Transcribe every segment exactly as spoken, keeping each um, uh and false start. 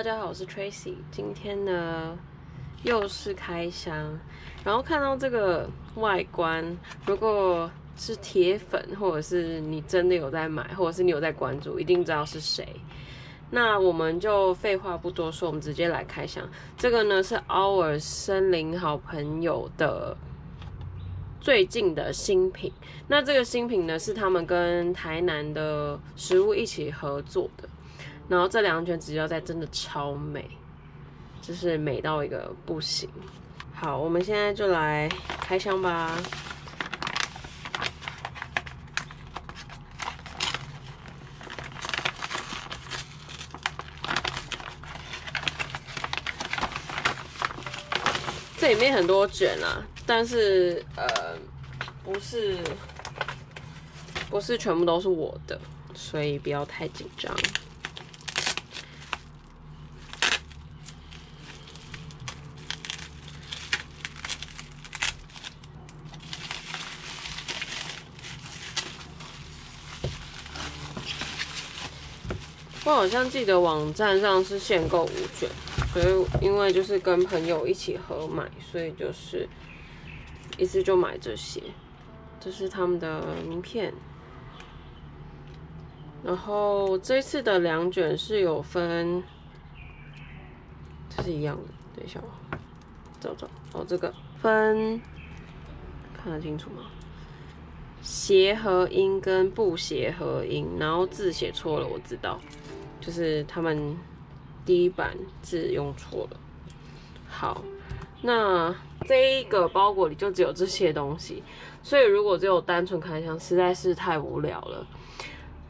大家好，我是 Tracy。今天呢，又是开箱。然后看到这个外观，如果是铁粉，或者是你真的有在买，或者是你有在关注，一定知道是谁。那我们就废话不多说，我们直接来开箱。这个呢是 Our 森林好朋友的最近的新品。那这个新品呢，是他们跟台南的食物一起合作的。 然后这两卷直胶带真的超美，就是美到一个不行。好，我们现在就来开箱吧。这里面很多卷啊，但是呃，不是不是全部都是我的，所以不要太紧张。 我好像记得网站上是限购五卷，所以因为就是跟朋友一起合买，所以就是一次就买这些。这是他们的名片，然后这次的两卷是有分，这是一样的。等一下，找找哦，这个分看得清楚吗？ 协和音跟不协和音，然后字写错了，我知道，就是他们第一版字用错了。好，那这一个包裹里就只有这些东西，所以如果只有单纯开箱，实在是太无聊了。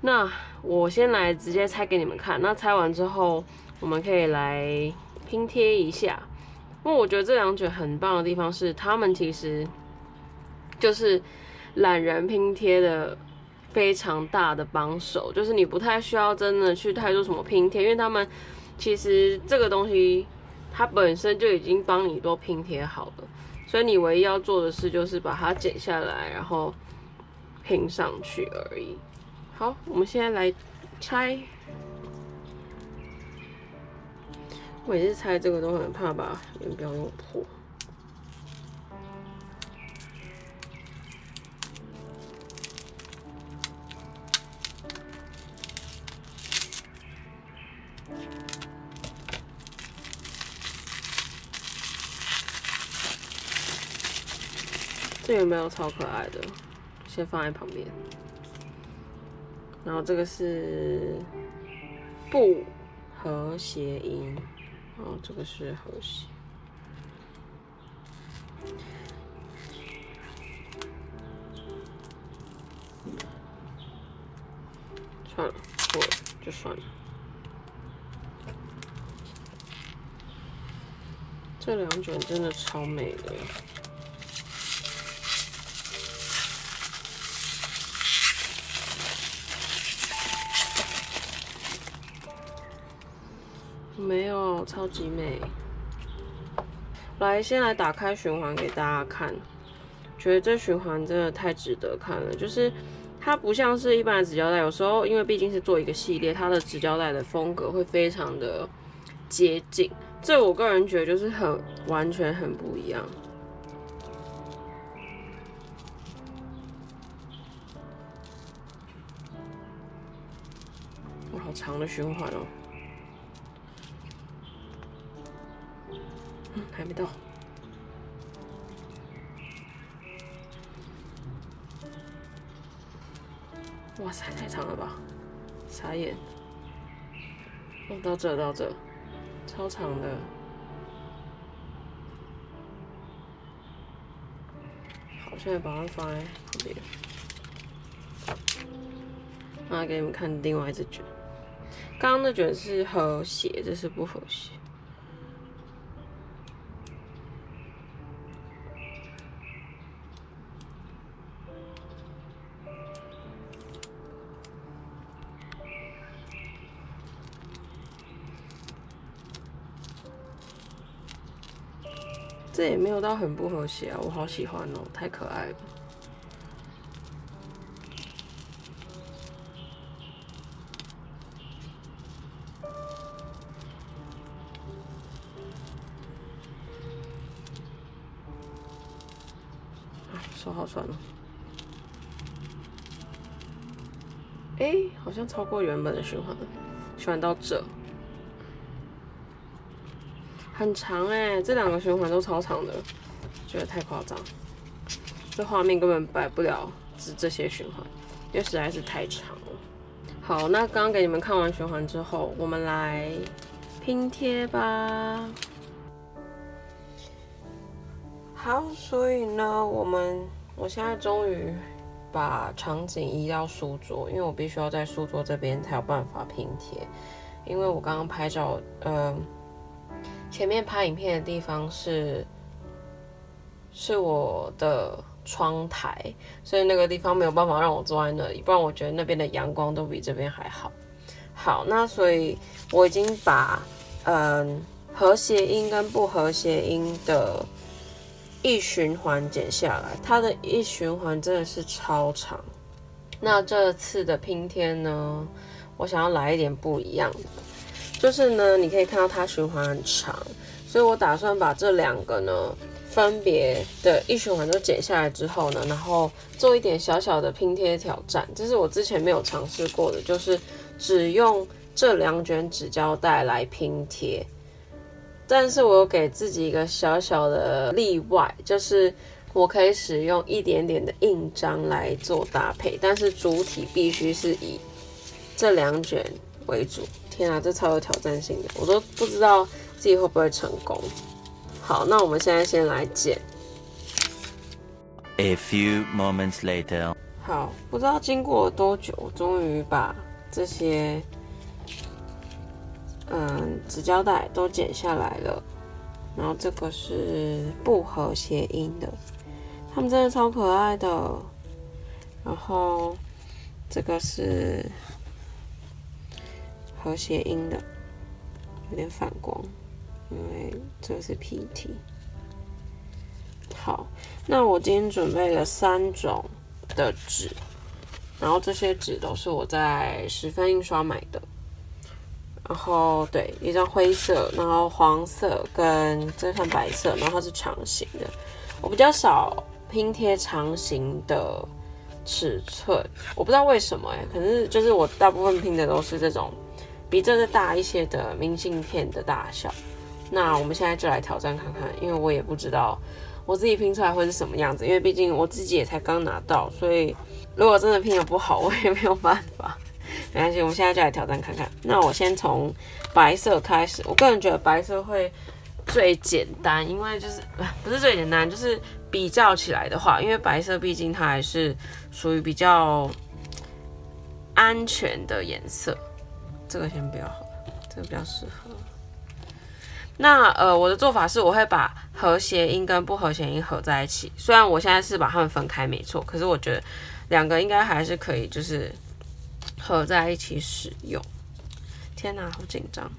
那我先来直接拆给你们看，那拆完之后，我们可以来拼贴一下。因为我觉得这两卷很棒的地方是，他们其实就是 懒人拼贴的非常大的帮手，就是你不太需要真的去太做什么拼贴，因为他们其实这个东西它本身就已经帮你都拼贴好了，所以你唯一要做的事就是把它剪下来，然后拼上去而已。好，我们现在来拆。我每次拆这个都很怕把原标弄破。 这有没有超可爱的？先放在旁边。然后这个是不和谐音，然后这个是和谐。算了，我就算了。这两卷真的超美的。 没有，超级美。来，先来打开循环给大家看，觉得这循环真的太值得看了。就是它不像是一般的纸胶带，有时候因为毕竟是做一个系列，它的纸胶带的风格会非常的接近。这我个人觉得就是很完全很不一样。哇，好长的循环哦。 嗯，还没到。哇塞，太长了吧！傻眼。哦，到这到这，超长的。好，现在把它放在旁边。那给你们看另外一只卷。刚刚那卷是和谐，这是不和谐。 这也没有到很不和谐啊，我好喜欢哦，太可爱了。手好酸哦。哎，好像超过原本的循环了，循环到这，很长哎、欸，这两个循环都超长的，觉得太夸张，这画面根本摆不了只这些循环，因为实在是太长了。好，那刚刚给你们看完循环之后，我们来拼贴吧。 好，所以呢，我们我现在终于把场景移到书桌，因为我必须要在书桌这边才有办法拼贴。因为我刚刚拍照，呃，前面拍影片的地方是是我的窗台，所以那个地方没有办法让我坐在那里，不然我觉得那边的阳光都比这边还好。好，那所以我已经把嗯、呃、和谐音跟不和谐音的 一循环剪下来，它的一循环真的是超长。那这次的拼贴呢，我想要来一点不一样的，就是呢，你可以看到它循环很长，所以我打算把这两个呢分别的一循环都剪下来之后呢，然后做一点小小的拼贴挑战，这是我之前没有尝试过的，就是只用这两卷纸胶带来拼贴。 但是我有给自己一个小小的例外，就是我可以使用一点点的印章来做搭配，但是主体必须是以这两卷为主。天啊，这超有挑战性的，我都不知道自己会不会成功。好，那我们现在先来剪。A few moments later， 好，不知道经过了多久，我终于把这些。 嗯，纸胶带都剪下来了，然后这个是不和谐音的，它们真的超可爱的。然后这个是和谐音的，有点反光，因为这个是 P E T。好，那我今天准备了三种的纸，然后这些纸都是我在十分印刷买的。 然后对，一张灰色，然后黄色跟这份白色，然后它是长形的。我比较少拼贴长形的尺寸，我不知道为什么哎、欸，可是就是我大部分拼的都是这种比这个大一些的明信片的大小。那我们现在就来挑战看看，因为我也不知道我自己拼出来会是什么样子，因为毕竟我自己也才刚拿到，所以如果真的拼得不好，我也没有办法。 没关系，我们现在就来挑战看看。那我先从白色开始，我个人觉得白色会最简单，因为就是不是最简单，就是比较起来的话，因为白色毕竟它还是属于比较安全的颜色。这个先不要好了，这个比较适合。那呃，我的做法是我会把和谐音跟不和谐音合在一起，虽然我现在是把它们分开没错，可是我觉得两个应该还是可以，就是。 合在一起使用。天哪，好紧张！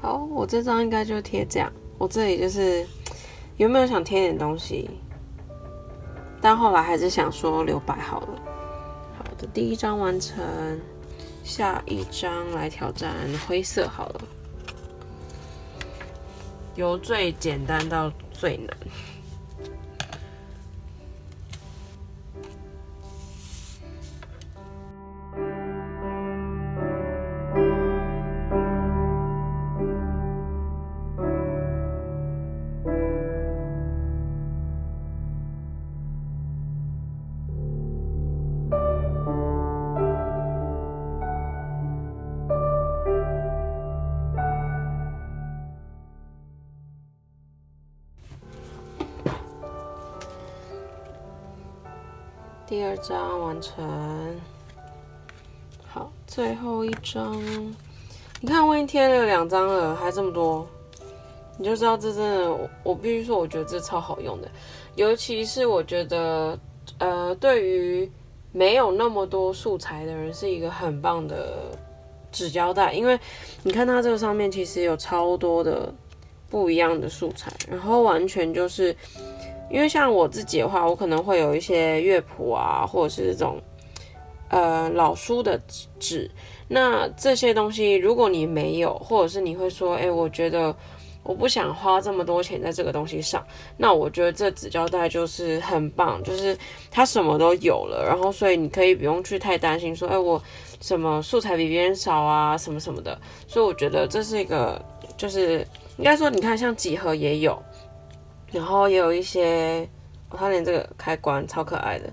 好，我这张应该就贴这样。我这里就是有没有想贴点东西，但后来还是想说留白好了。好的，第一张完成，下一张来挑战灰色好了。由最简单到最难。第二张完成。好，最后一张，你看我已经贴了两张了，还这么多，你就知道这真的，我我必须说，我觉得这超好用的，尤其是我觉得，呃，对于没有那么多素材的人，是一个很棒的纸胶带，因为你看它这个上面其实有超多的不一样的素材，然后完全就是因为像我自己的话，我可能会有一些乐谱啊，或者是这种呃老书的纸，那这些东西如果你没有，或者是你会说，哎，我觉得我不想花这么多钱在这个东西上，那我觉得这纸胶带就是很棒，就是它什么都有了，然后所以你可以不用去太担心说，哎，我什么素材比别人少啊，什么什么的，所以我觉得这是一个，就是应该说，你看像几何也有，然后也有一些，哦，它连这个开关超可爱的，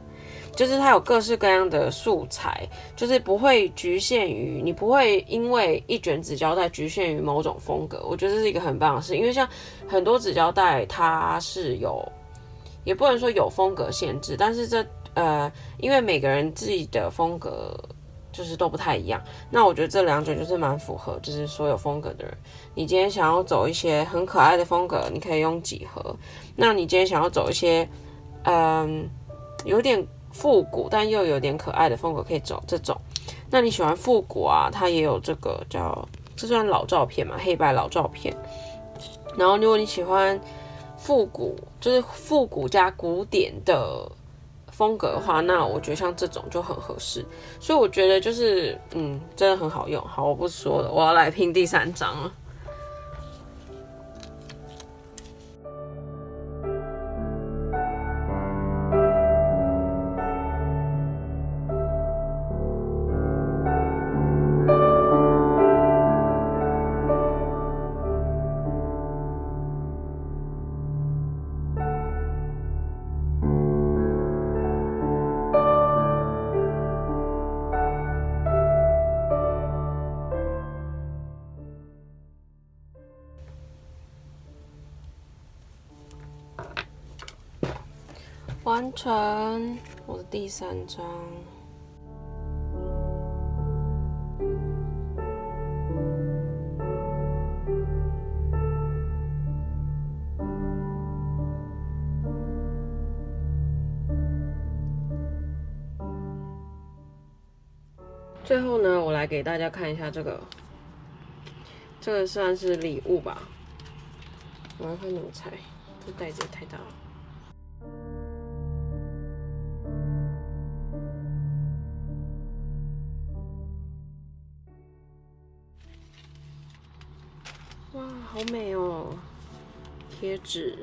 就是它有各式各样的素材，就是不会局限于，你不会因为一卷纸胶带局限于某种风格，我觉得这是一个很棒的事，因为像很多纸胶带它是有，也不能说有风格限制，但是这呃，因为每个人自己的风格就是都不太一样，那我觉得这两种就是蛮符合，就是所有风格的人。你今天想要走一些很可爱的风格，你可以用几何；那你今天想要走一些，嗯，有点复古但又有点可爱的风格，可以走这种。那你喜欢复古啊，它也有这个叫，这算老照片嘛，黑白老照片。然后如果你喜欢复古，就是复古加古典的风格的话，那我觉得像这种就很合适，所以我觉得就是，嗯，真的很好用。好，我不说了，我要来拼第三张了。完成我的第三张。最后呢，我来给大家看一下这个，这个算是礼物吧。我要看怎么拆，这袋子也太大了。好美哦！贴纸，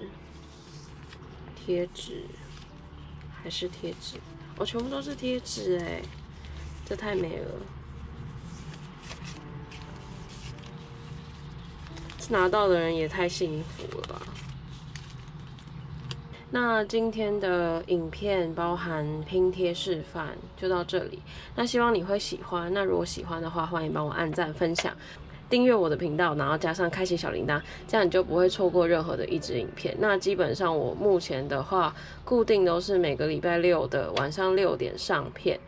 贴纸，还是贴纸，我、哦、全部都是贴纸哎，这太美了！拿到的人也太幸福了吧！那今天的影片包含拼贴示范就到这里，那希望你会喜欢。那如果喜欢的话，欢迎帮我按赞、分享。订阅我的频道，然后加上开启小铃铛，这样你就不会错过任何的一支影片。那基本上我目前的话，固定都是每个礼拜六的晚上六点上片。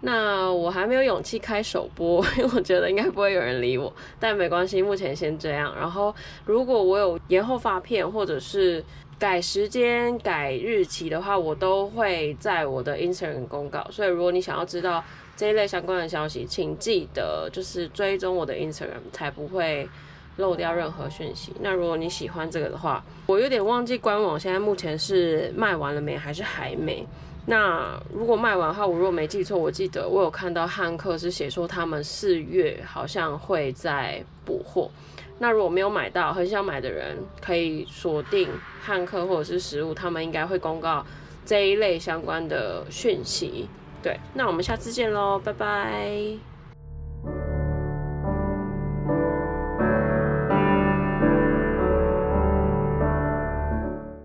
那我还没有勇气开首播，因为我觉得应该不会有人理我，但没关系，目前先这样。然后如果我有延后发片或者是改时间、改日期的话，我都会在我的 Instagram 公告。所以如果你想要知道这一类相关的消息，请记得就是追踪我的 Instagram， 才不会漏掉任何讯息。那如果你喜欢这个的话，我有点忘记官网现在目前是卖完了没，还是还没。那如果卖完的话，我如果没记错，我记得我有看到汉克是写说他们四月好像会在补货。那如果没有买到，很想买的人，可以锁定汉克或者是食物，他们应该会公告这一类相关的讯息。对，那我们下次见咯，拜拜。